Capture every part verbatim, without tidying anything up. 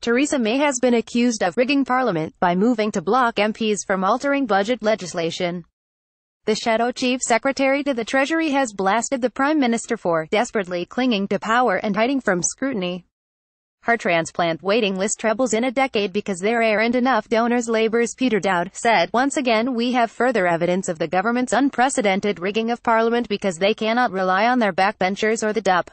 Theresa May has been accused of rigging Parliament by moving to block M Ps from altering budget legislation. The shadow chief secretary to the Treasury has blasted the Prime Minister for desperately clinging to power and hiding from scrutiny. Heart transplant waiting list trebles in a decade because there aren't enough donors. Labour's Peter Dowd said, "Once again we have further evidence of the government's unprecedented rigging of Parliament because they cannot rely on their backbenchers or the D U P.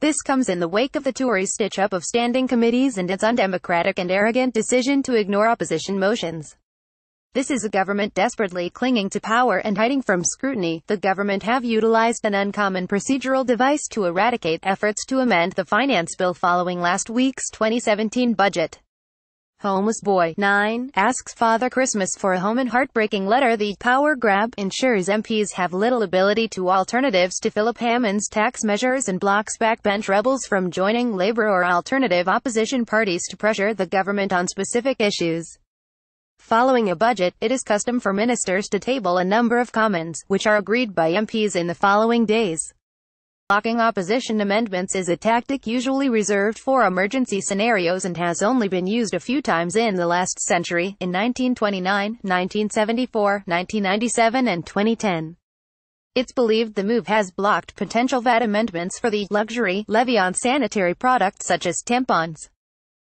This comes in the wake of the Tories' stitch-up of standing committees and its undemocratic and arrogant decision to ignore opposition motions. This is a government desperately clinging to power and hiding from scrutiny. The government have utilized an uncommon procedural device to eradicate efforts to amend the finance bill following last week's twenty seventeen budget. Homeless boy, nine, asks Father Christmas for a home in heartbreaking letter. The power grab ensures M Ps have little ability to alternatives to Philip Hammond's tax measures and blocks backbench rebels from joining Labour or alternative opposition parties to pressure the government on specific issues. Following a budget, it is custom for ministers to table a number of comments, which are agreed by M Ps in the following days. Blocking opposition amendments is a tactic usually reserved for emergency scenarios and has only been used a few times in the last century, in nineteen twenty-nine, nineteen seventy-four, nineteen ninety-seven and twenty ten. It's believed the move has blocked potential V A T amendments for the luxury levy on sanitary products such as tampons.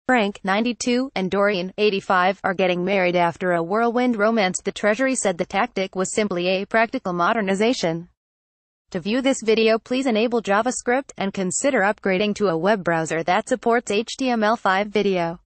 Frank, ninety-two, and Dorian, eighty-five, are getting married after a whirlwind romance. The Treasury said the tactic was simply a practical modernization. To view this video, please enable JavaScript and consider upgrading to a web browser that supports H T M L five video.